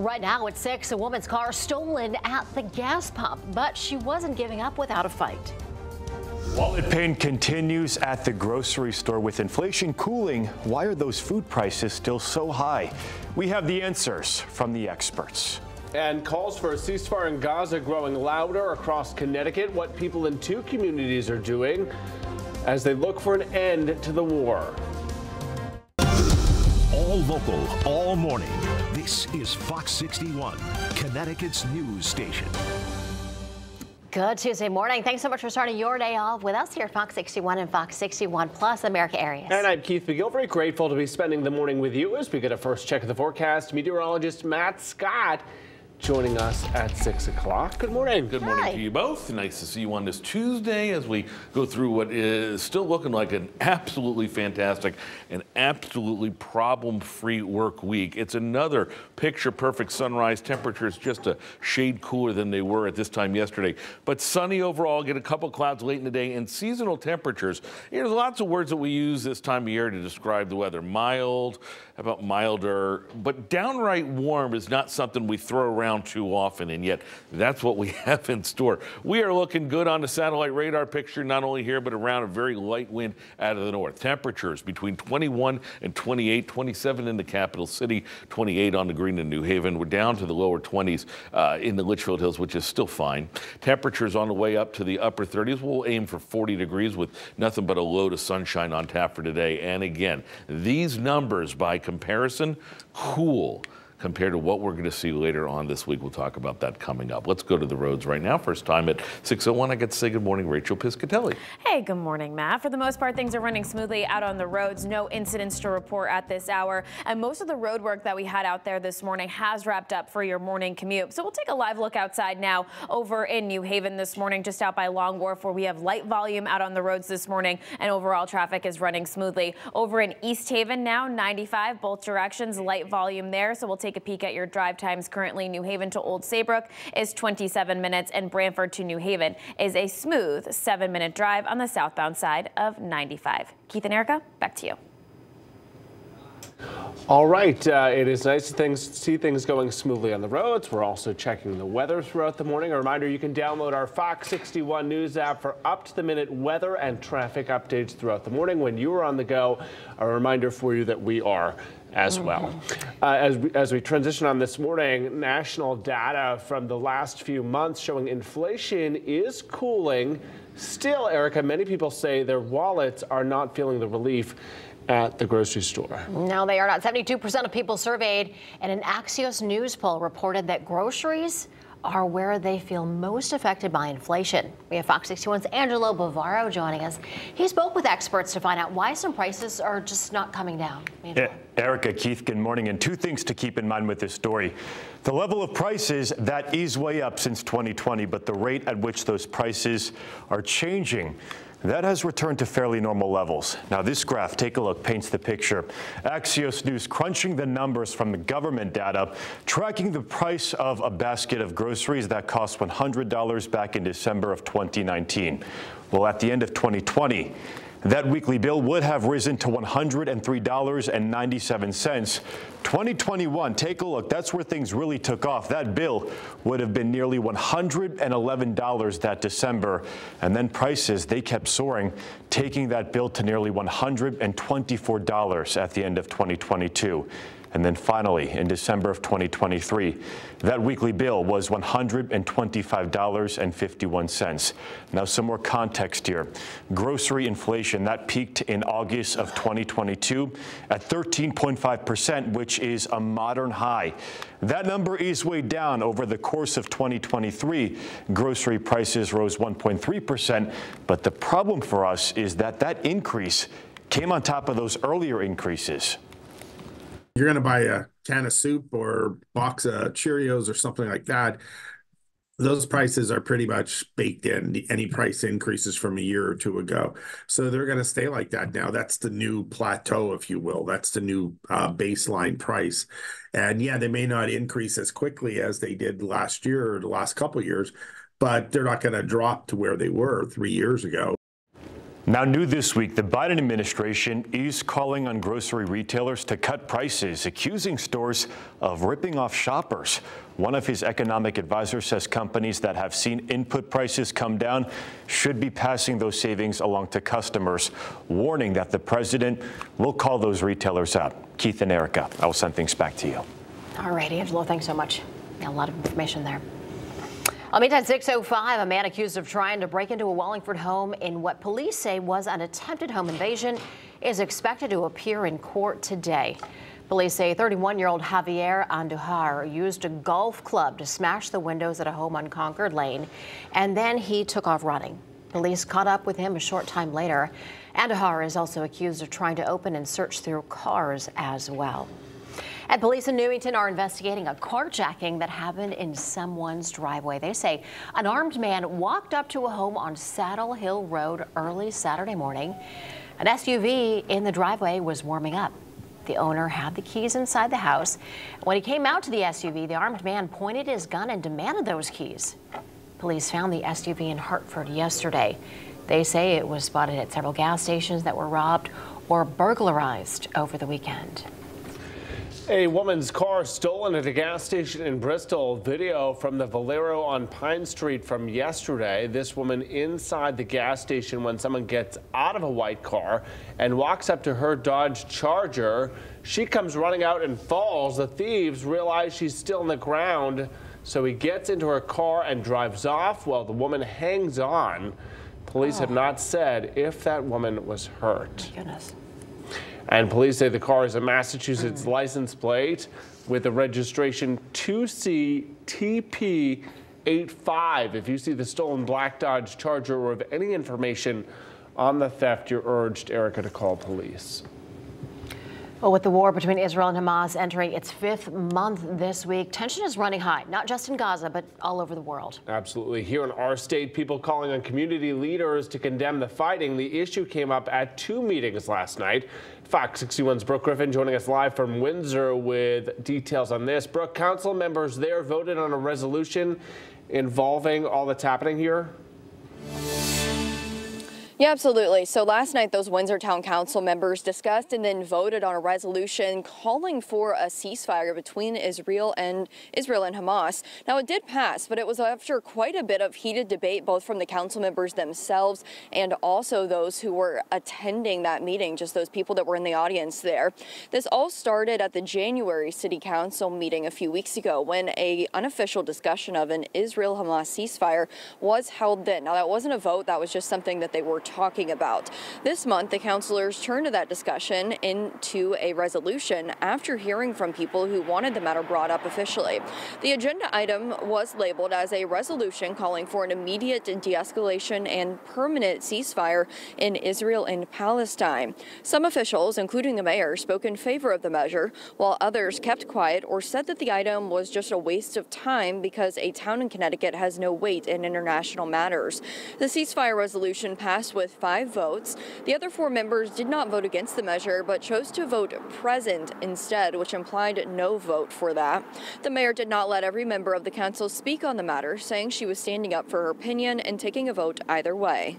Right now at 6, a woman's car stolen at the gas pump, but she wasn't giving up without a fight. Wallet pain continues at the grocery store. With inflation cooling, why are those food prices still so high? We have the answers from the experts. And calls for a ceasefire in Gaza growing louder across Connecticut. What people in two communities are doing as they look for an end to the war. All local, all morning. This is Fox 61, Connecticut's news station. Good Tuesday morning. Thanks so much for starting your day off with us here at Fox 61 and Fox 61 Plus, America Arias. And I'm Keith McGilvray. Grateful to be spending the morning with you as we get a first check of the forecast. Meteorologist Matt Scott joining us at 6 o'clock. Good morning. Good morning to you both. Nice to see you on this Tuesday as we go through what is still looking like an absolutely fantastic and absolutely problem-free work week. It's another picture-perfect sunrise. Temperatures just a shade cooler than they were at this time yesterday, but sunny overall. Get a couple clouds late in the day and seasonal temperatures. There's lots of words that we use this time of year to describe the weather. Mild, how about milder, but downright warm is not something we throw around too often, and yet that's what we have in store. We are looking good on the satellite radar picture, not only here but around. A very light wind out of the north. Temperatures between 21 and 28, 27 in the capital city, 28 on the green in New Haven. We're down to the lower 20s in the Litchfield Hills, which is still fine. Temperatures on the way up to the upper 30s. We'll aim for 40 degrees with nothing but a load of sunshine on tap for today. And again, these numbers by comparison, cool compared to what we're going to see later on this week. We'll talk about that coming up. Let's go to the roads right now. First time at 6:01, I get to say good morning, Rachel Piscatelli. Hey, good morning, Matt. For the most part, things are running smoothly out on the roads. No incidents to report at this hour. And most of the road work that we had out there this morning has wrapped up for your morning commute. So we'll take a live look outside now over in New Haven this morning, just out by Long Wharf, where we have light volume out on the roads this morning, and overall traffic is running smoothly. Over in East Haven now, 95 both directions, light volume there. So we'll take a peek at your drive times. Currently, New Haven to Old Saybrook is 27 minutes, and Branford to New Haven is a smooth 7-minute drive on the southbound side of 95. Keith and Erica, back to you. All right. It is nice to see things going smoothly on the roads. We're also checking the weather throughout the morning. A reminder, you can download our Fox 61 News app for up-to-the-minute weather and traffic updates throughout the morning when you are on the go. A reminder for you that we are as well. As we transition on this morning, national data from the last few months showing inflation is cooling. Still, Erica, many people say their wallets are not feeling the relief at the grocery store. No, they are not. 72% of people surveyed and an Axios news poll reported that groceries are where they feel most affected by inflation. We have Fox 61's Angelo Bavaro joining us. He spoke with experts to find out why some prices are just not coming down. Erica, Keith, good morning. And two things to keep in mind with this story. The level of prices that is way up since 2020, but the rate at which those prices are changing, that has returned to fairly normal levels. Now this graph, take a look, paints the picture. Axios News crunching the numbers from the government data, tracking the price of a basket of groceries that cost $100 back in December of 2019. Well, at the end of 2020, that weekly bill would have risen to $103.97. 2021, take a look, that's where things really took off. That bill would have been nearly $111 that December. And then prices, they kept soaring, taking that bill to nearly $124 at the end of 2022. And then finally, in December of 2023, that weekly bill was $125.51. Now, some more context here. Grocery inflation, that peaked in August of 2022 at 13.5%, which is a modern high. That number is way down over the course of 2023. Grocery prices rose 1.3%, but the problem for us is that that increase came on top of those earlier increases. You're going to buy a can of soup or box of Cheerios or something like that. Those prices are pretty much baked in, any price increases from a year or two ago. So they're going to stay like that now. That's the new plateau, if you will. That's the new baseline price. And yeah, they may not increase as quickly as they did last year or the last couple of years, but they're not going to drop to where they were 3 years ago. Now new this week, the Biden administration is calling on grocery retailers to cut prices, accusing stores of ripping off shoppers. One of his economic advisors says companies that have seen input prices come down should be passing those savings along to customers, warning that the president will call those retailers out. Keith and Erica, I will send things back to you. All right, Angelo, thanks so much. Yeah, a lot of information there. Well, meantime, 6:05, a man accused of trying to break into a Wallingford home in what police say was an attempted home invasion is expected to appear in court today. Police say 31-year-old Javier Andujar used a golf club to smash the windows at a home on Concord Lane, and then he took off running. Police caught up with him a short time later. Andujar is also accused of trying to open and search through cars as well. And police in Newington are investigating a carjacking that happened in someone's driveway. They say an armed man walked up to a home on Saddle Hill Road early Saturday morning. An SUV in the driveway was warming up. The owner had the keys inside the house. When he came out to the SUV, the armed man pointed his gun and demanded those keys. Police found the SUV in Hartford yesterday. They say it was spotted at several gas stations that were robbed or burglarized over the weekend. A woman's car stolen at a gas station in Bristol. Video from the Valero on Pine Street from yesterday. This woman inside the gas station when someone gets out of a white car and walks up to her Dodge Charger. She comes running out and falls. The thieves realize she's still on the ground, so he gets into her car and drives off while the woman hangs on. Police have not said if that woman was hurt. My goodness. And police say the car is a Massachusetts license plate with the registration 2CTP85. If you see the stolen black Dodge Charger or have any information on the theft, you're urged, Erica, to call police. Well, with the war between Israel and Hamas entering its 5th month this week, tension is running high, not just in Gaza, but all over the world. Absolutely. Here in our state, people calling on community leaders to condemn the fighting. The issue came up at 2 meetings last night. Fox 61's Brooke Griffin joining us live from Windsor with details on this. Brooke, council members there voted on a resolution involving all that's happening here. Yeah, absolutely. So last night, those Windsor Town Council members discussed and then voted on a resolution calling for a ceasefire between Israel and Hamas. Now, it did pass, but it was after quite a bit of heated debate, both from the council members themselves and also those who were attending that meeting, just those people that were in the audience there. This all started at the January City Council meeting a few weeks ago when an unofficial discussion of an Israel-Hamas ceasefire was held then. Now, that wasn't a vote. That was just something that they were talking about. This month, the councilors turned to that discussion into a resolution after hearing from people who wanted the matter brought up officially. The agenda item was labeled as a resolution calling for an immediate de-escalation and permanent ceasefire in Israel and Palestine. Some officials, including the mayor, spoke in favor of the measure, while others kept quiet or said that the item was just a waste of time because a town in Connecticut has no weight in international matters. The ceasefire resolution passed with 5 votes. The other 4 members did not vote against the measure, but chose to vote present instead, which implied no vote for that. The mayor did not let every member of the council speak on the matter, saying she was standing up for her opinion and taking a vote either way.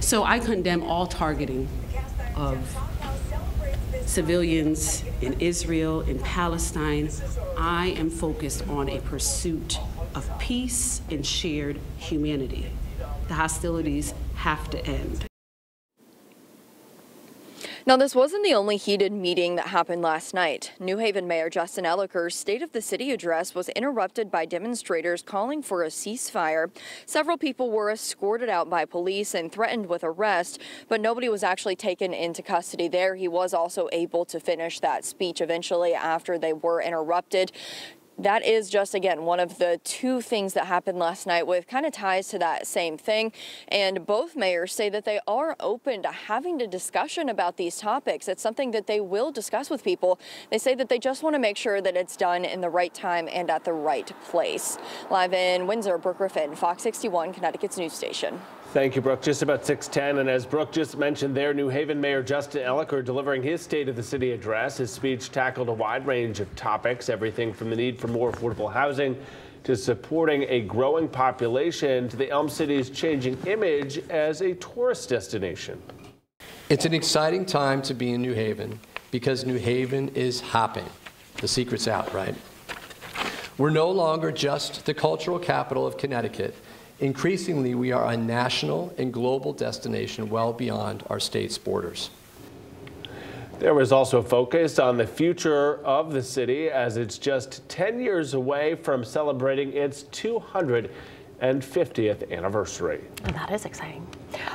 So I condemn all targeting of civilians in Israel, in Palestine. I am focused on a pursuit of peace and shared humanity. The hostilities have to end. Now, this wasn't the only heated meeting that happened last night. New Haven Mayor Justin Ellicker's State of the City address was interrupted by demonstrators calling for a ceasefire. Several people were escorted out by police and threatened with arrest, but nobody was actually taken into custody there. He was also able to finish that speech eventually after they were interrupted. That is just, again, one of the 2 things that happened last night with kind of ties to that same thing. And both mayors say that they are open to having a discussion about these topics. It's something that they will discuss with people. They say that they just want to make sure that it's done in the right time and at the right place. Live in Windsor, Brooke Griffin, Fox 61, Connecticut's news station. Thank you, Brooke. Just about 6:10, and as Brooke just mentioned there, New Haven Mayor Justin Ellicker delivering his State of the City address. His speech tackled a wide range of topics, everything from the need for more affordable housing to supporting a growing population to the Elm City's changing image as a tourist destination. It's an exciting time to be in New Haven because New Haven is hopping. The secret's out, right? We're no longer just the cultural capital of Connecticut. Increasingly, we are a national and global destination well beyond our state's borders. There was also focus on the future of the city as it's just 10 years away from celebrating its 250th anniversary. That is exciting.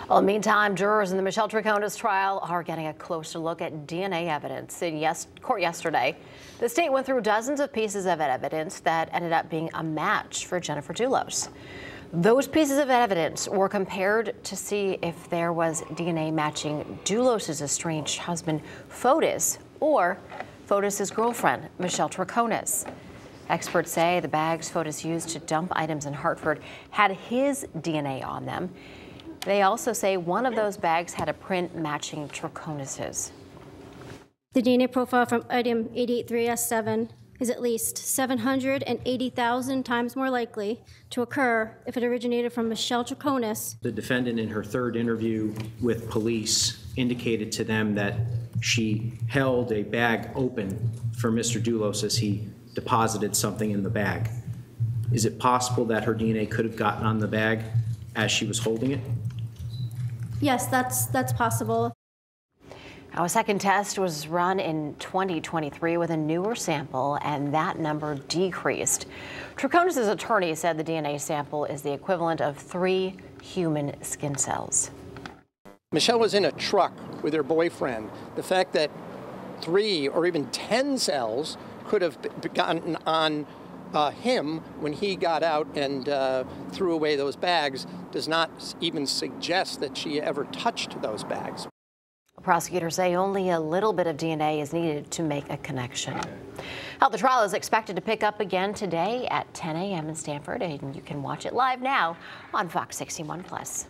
Well, meantime, jurors in the Michelle Traconis trial are getting a closer look at DNA evidence. In court yesterday, the state went through dozens of pieces of evidence that ended up being a match for Jennifer Dulos. Those pieces of evidence were compared to see if there was DNA matching Dulos' estranged husband, Fotis, or Fotis' girlfriend, Michelle Traconis. Experts say the bags Fotis used to dump items in Hartford had his DNA on them. They also say one of those bags had a print matching Traconis's. The DNA profile from item 883S7 is at least 780,000 times more likely to occur if it originated from Michelle Traconis. The defendant in her third interview with police indicated to them that she held a bag open for Mr. Dulos as he deposited something in the bag. Is it possible that her DNA could have gotten on the bag as she was holding it? Yes, that's possible. Our second test was run in 2023 with a newer sample, and that number decreased. Traconis' attorney said the DNA sample is the equivalent of 3 human skin cells. Michelle was in a truck with her boyfriend. The fact that 3 or even 10 cells could have gotten on him when he got out and threw away those bags does not even suggest that she ever touched those bags. Prosecutors say only a little bit of DNA is needed to make a connection. Now, the trial is expected to pick up again today at 10 a.m. in Stamford, and you can watch it live now on Fox 61+.